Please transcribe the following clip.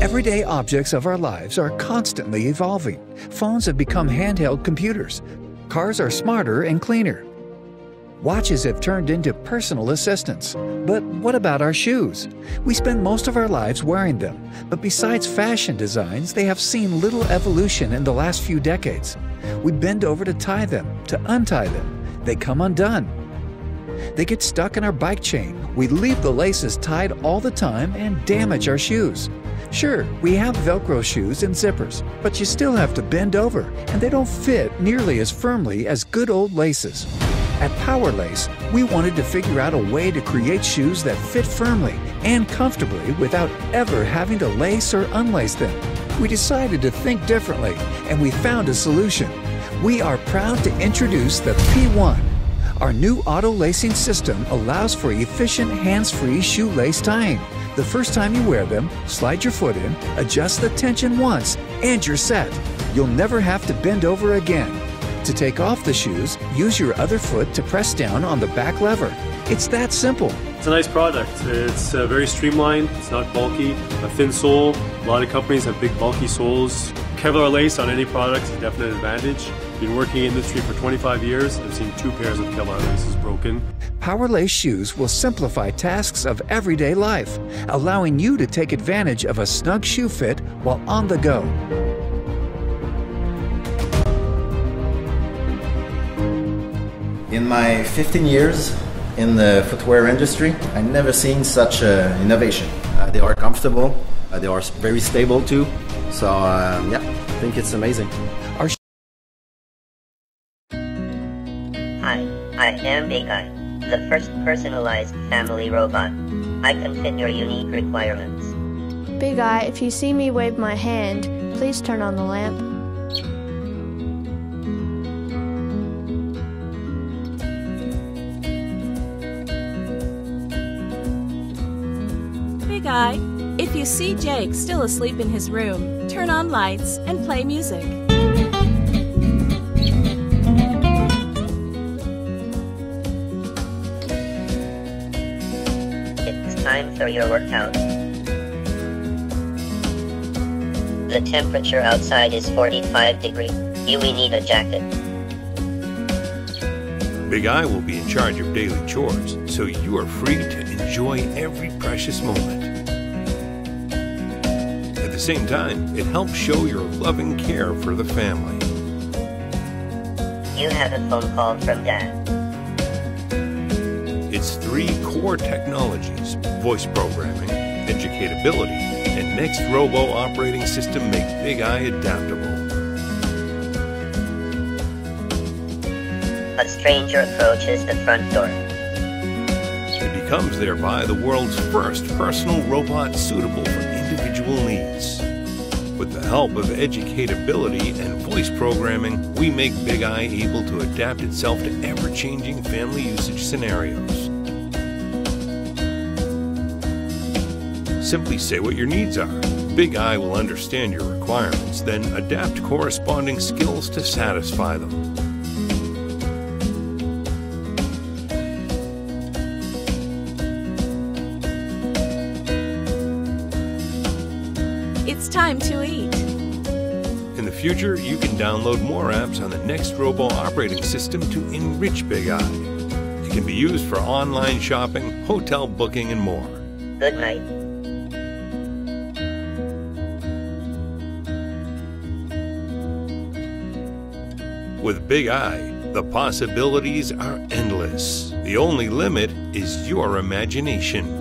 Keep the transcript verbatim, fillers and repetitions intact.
Everyday objects of our lives are constantly evolving. Phones have become handheld computers. Cars are smarter and cleaner. Watches have turned into personal assistants. But what about our shoes? We spend most of our lives wearing them, but besides fashion designs, they have seen little evolution in the last few decades. We bend over to tie them, to untie them. They come undone. They get stuck in our bike chain. We leave the laces tied all the time and damage our shoes. Sure, we have Velcro shoes and zippers, but you still have to bend over, and they don't fit nearly as firmly as good old laces. At Powerlace, we wanted to figure out a way to create shoes that fit firmly and comfortably without ever having to lace or unlace them. We decided to think differently, and we found a solution. We are proud to introduce the P one. Our new auto-lacing system allows for efficient hands-free shoelace tying. The first time you wear them, slide your foot in, adjust the tension once, and you're set. You'll never have to bend over again. To take off the shoes, use your other foot to press down on the back lever. It's that simple. It's a nice product. It's uh, very streamlined. It's not bulky. A thin sole. A lot of companies have big bulky soles. Kevlar lace on any product is a definite advantage. Been working in the industry for twenty-five years. I've seen two pairs of Kevlar laces broken. Powerlace shoes will simplify tasks of everyday life, allowing you to take advantage of a snug shoe fit while on the go. In my fifteen years in the footwear industry, I've never seen such uh, innovation. Uh, they are comfortable. Uh, they are very stable too. So um, yeah, I think it's amazing. Our Hi, I am BIG-i, the first personalized family robot. I can fit your unique requirements. BIG-i, if you see me wave my hand, please turn on the lamp. BIG-i, if you see Jake still asleep in his room, turn on lights and play music. It's time for your workout. The temperature outside is forty-five degrees. You will need a jacket. BIG-i will be in charge of daily chores, so you are free to enjoy every precious moment. At the same time, it helps show your loving care for the family. You have a phone call from Dad. Its three core technologies, voice programming, educatability, and Next Robo operating system make BIG-i adaptable. A stranger approaches the front door. It becomes thereby the world's first personal robot suitable for individual needs. With the help of educatability and voice programming, we make BIG-i able to adapt itself to ever-changing family usage scenarios. Simply say what your needs are. BIG-i will understand your requirements, then adapt corresponding skills to satisfy them. It's time to eat. In the future, you can download more apps on the Next Robo operating system to enrich BIG-i. It can be used for online shopping, hotel booking, and more. Good night. With BIG-i, the possibilities are endless. The only limit is your imagination.